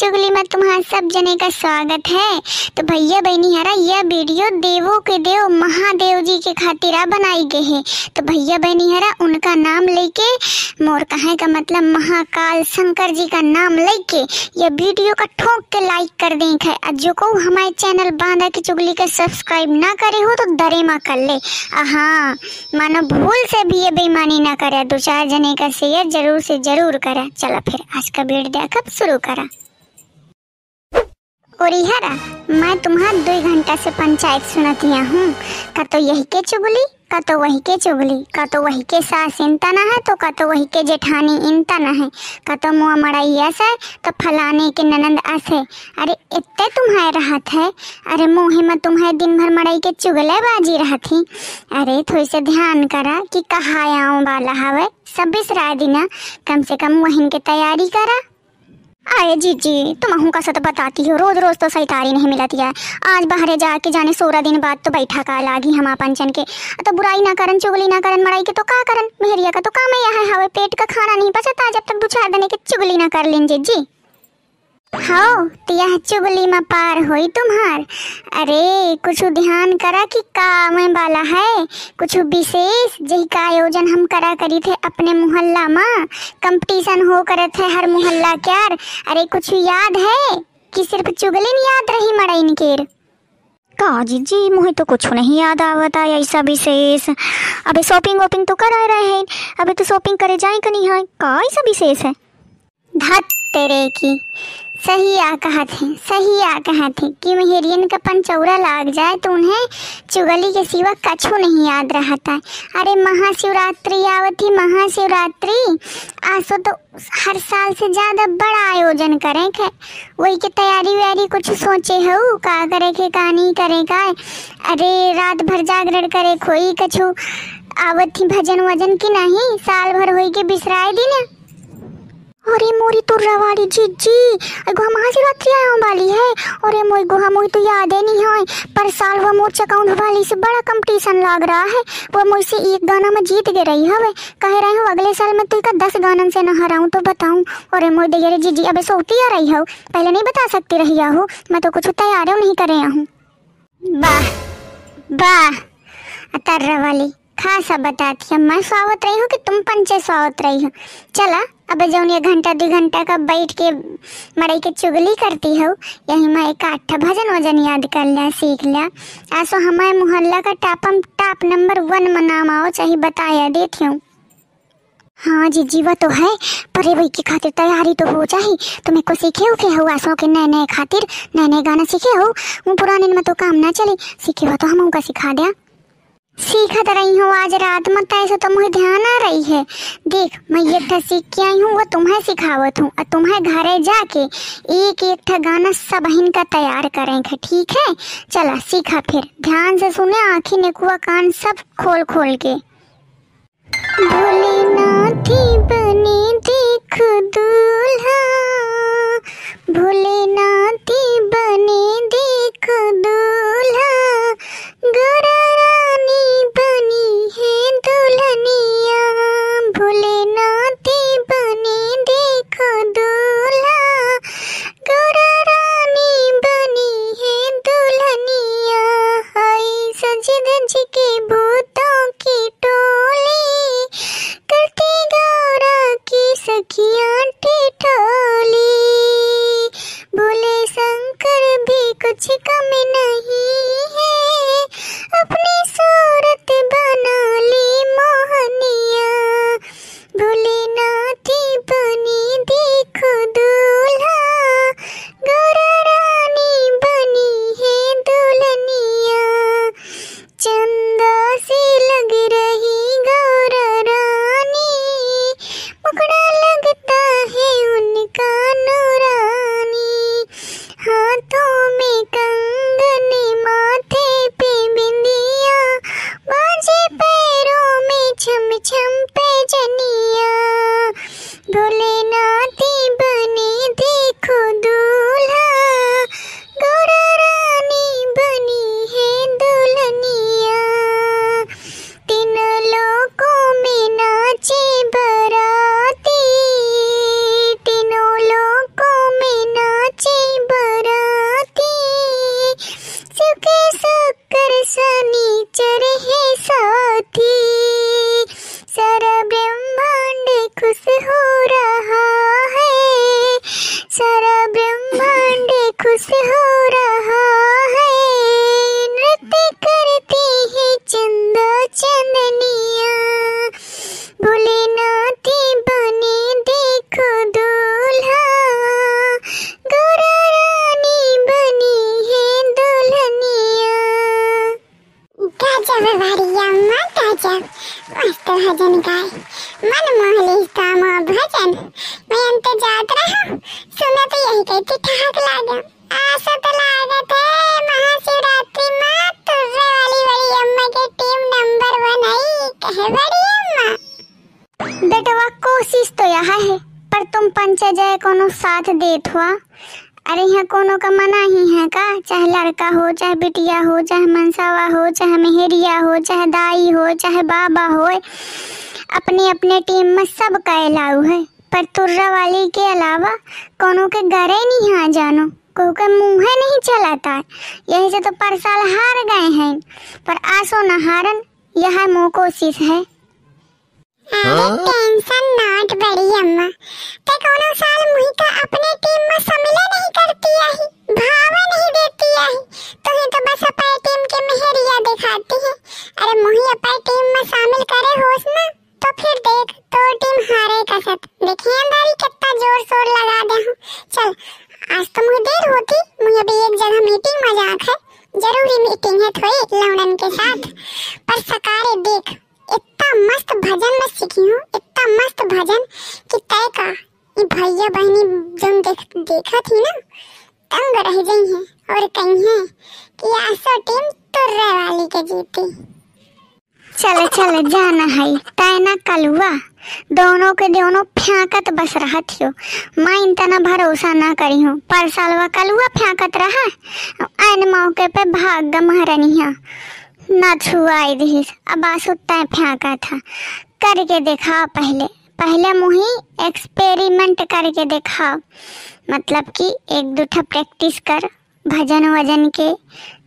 चुगली में तुम्हारा सब जने का स्वागत है। तो भैया बहनी हरा यह वीडियो देवों के देव महादेव जी के खातिरा बनाई गई है। तो भैया बहनी हरा उनका नाम लेके मोर कहे का मतलब महाकाल शंकर जी का नाम लेके यह वीडियो का ठोक के लाइक कर देखे। और जो को हमारे चैनल बांदा की चुगली का सब्सक्राइब ना करे हो तो दरेमा कर ले। हाँ मानो भूल से भी ये बेईमानी ना करे, दो चार जने का शेयर जरूर से जरूर करा। चलो फिर आज का वीडियो देखब शुरू करा। और हरा मैं तुम्हारा 2 घंटा से पंचायत सुनतिया हूँ, का तो यही के चुगली, का तो वही के चुगली, का तो वही के सास इनता ना है, तो का तो वही के जेठानी इनता ना है, का तो मुआ मड़ाई ऐसा है, तो फलाने के ननंद ऐसे। अरे इतने तुम्हारे रहत है, अरे मोहे में तुम्हारे दिन भर मड़ाई के चुगले बाजी रहती। अरे थोड़ी से ध्यान करा कि कहा आऊँ वाला हवे, सब बिसरा देना, कम से कम वहीन के तैयारी करा। अरे जी तुम अहू का सत बताती हो, रोज रोज तो सही तारी नहीं मिलती है। आज बाहर जाके जाने 16 दिन बाद तो बैठा का लागी हम पंचन के। तो बुराई ना करन, चुगली ना करन, मड़ाई के तो का करन। मेहरिया का तो काम है यहाँ हवे, पेट का खाना नहीं पचता जब तक 2-4 दने के चुगली ना कर लें। जी हाँ तो यह चुगली में पार हुई तुम्हार। अरे कुछ ध्यान करा कि काम वाला है, कुछ विशेष जही का आयोजन हम करा करी थे अपने मोहल्ला में, कंपटीशन हो करे थे हर मोहल्ला के। अरे कुछ याद है कि सिर्फ चुगली नहीं याद रही मड़ाइन केर? का जी मुझे तो कुछ नहीं याद आवता ऐसा विशेष। अबे शॉपिंग वॉपिंग तो करा रहे हैं, अबे तो शॉपिंग करे जाए का नहीं है, का ऐसा विशेष है? धत तेरे की सही आ कहा थे, सही आ कहा थे कि मेहरियन का पंचौरा लाग जाए तो उन्हें चुगली के सिवा कछु नहीं याद रहता है। अरे महाशिवरात्रि आवती, महाशिवरात्रि आसो तो हर साल से ज़्यादा बड़ा आयोजन करें के, वही के तैयारी व्यारी कुछ सोचे हो का करे के का नहीं करे का। अरे रात भर जागरण करे खोई कछु आवती भजन वजन की नहीं, साल भर होई के बिसराए दी ना। अरे मोरी तुर्रा वाली जी एगो महाशिवरात्रि आयो वाली है, और मोई गोहा मोई तो याद है नहीं है, पर साल वो मोर चकाउन वाली से बड़ा कंपटीशन लग रहा है। वो मुझ से एक गाना में जीत गई रही हवे, कह रहे हो अगले साल मैं तुका 10 गानन से न हराऊं तो बताऊं। अरे मोई दे जी अबे सोती आ रही हो, पहले नहीं बता सकती रही हो, मैं तो कुछ तैयारियों नहीं करे हूँ। वाह वाह तुर्रा वाली खासा बताती है, मैं स्वागत रही हूँ कि तुम पंचे स्वागत रही हो। चला अब जो ये 1-2 घंटा का बैठ के मड़ई के चुगली करती हो, यही मैं एक 8 भजन वजन याद कर लिया सीख लिया। ऐसो हमारे मोहल्ला का टॉप नंबर 1 में नाम आओ चाहे बताया देती हूँ। हाँ जी वह तो है, पर वही की खातिर तैयारी तो हो चाहिए। तुम्हें को सीखे हो के हो आसों के नए नए खातिर नए नए गाना सीखे हो, वो पुराने में तो काम ना चले, सीखे हो तो हम उनका सिखा दिया। सीखत रही हूँ आज रात में, ऐसा तो मुझे ध्यान आ रही है। देख मैं एक ठा सीख के आई हूँ, वो तुम्हें सिखावत हूँ, और तुम्हें घरे जाके एक ठा गाना सब इनका तैयार करेंगे, ठीक है? चला सीखा फिर ध्यान से सुने, आँखें नेकुआ कान सब खोल के। भोलेनाथी बने देख दूल्हा, भोलेनाथी बने देख दूल्हा, नाश हो रहा है, सारा ब्रह्मांड खुश हो रहा है। नृत्य करती है चंदा चंदनिया, भोलेनाथ बने देखो दूल्हा, गौरा रानी बनी है दुल्हनिया। गजब वारिया माँ गजब, मस्त भजन गाए, मन मोह लेता माँ भजन। मैं अंत जात रहा, सुना तो यही कहती ठहाक लागम। आशा तो लागत है महाशिवरात्रि माँ तुर्रा वाली बड़ी अम्मा की टीम नंबर 1 आई। कहे बड़ी अम्मा बेटवा कोशिश तो यह है, पर तुम पंचजय कोनो साथ देत हुआ। अरे यहाँ कोनो का मना ही है का, चाहे लड़का हो चाहे बिटिया हो, चाहे मनसावा हो चाहे मेहरिया हो, चाहे दाई हो चाहे बाबा हो, अपने अपने टीम में सब का अलाउ है। पर तुर्रा वाली के अलावा कोनो के घरे नहीं आ जानो, कोहू के मुँह नहीं चलाता। यही से तो पर साल हार गए हैं, पर आसो न हारन, यह मोह कोशिश है। टेंशन नॉट बड़ी अम्मा, ते कोनो साल मुही का अपने टीम में सम्मिले नहीं करती आही, भावे नहीं देती आही, तो ही तो बस अपने टीम के मेहरिया दिखाती है। अरे मुही अपने टीम में शामिल करे होस ना, तो फिर देख तो टीम हारे कसत। देखिए अंधारी कितना जोर शोर लगा दे हूँ। चल आज तो मुझे देर होती, मुझे भी एक जगह मीटिंग में जाना है, जरूरी मीटिंग है थोड़ी लौंडन के साथ। पर सकारे देख इतना मस्त भजन मैं सीखी हूँ, इतना मस्त भजन कि तय का ये भैया बहनी जम देखा थी ना, तंग रह गई है। और कहीं है कि आसो टीम तुर्रा वाली के जीती। चले चले जाना है तैना कलुआ, दोनों के दोनों फ्यांकत बस रहा थियो। मैं इन तना भरोसा ना करी हूँ, पर सालवा कलुआ फ्यांकत रहा ऐन मौके पे भाग महारानिया ना छुआई रही। अब आसु तय फ्यांका था, करके दिखाओ पहले, पहले मुही एक्सपेरिमेंट करके दिखाओ, मतलब कि एक दूठा प्रैक्टिस कर भजन वजन के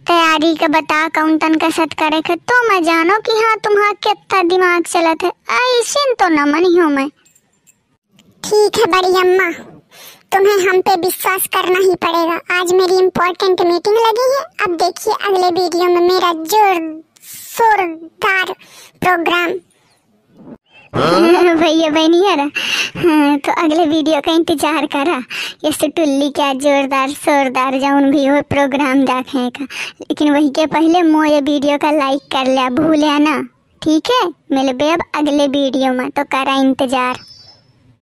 तैयारी का बता कौन तन का सत करे के, तो मैं जानो कि हाँ तुम्हारा कितना दिमाग चलत है। ऐसिन तो नमन ही हूँ मैं। ठीक है बड़ी अम्मा, तुम्हें हम पे विश्वास करना ही पड़ेगा। आज मेरी इम्पोर्टेंट मीटिंग लगी है। अब देखिए अगले वीडियो में मेरा जोर शोरदार प्रोग्राम। भैया बहनी यारा तो अगले वीडियो का इंतजार करा। ये टुल्ली क्या जोरदार शोरदार जौन भी हो प्रोग्राम देखें का, लेकिन वही के पहले मोये वीडियो का लाइक कर लिया भूलिया ना। ठीक है, मिलबे अब अगले वीडियो में, तो करा इंतजार।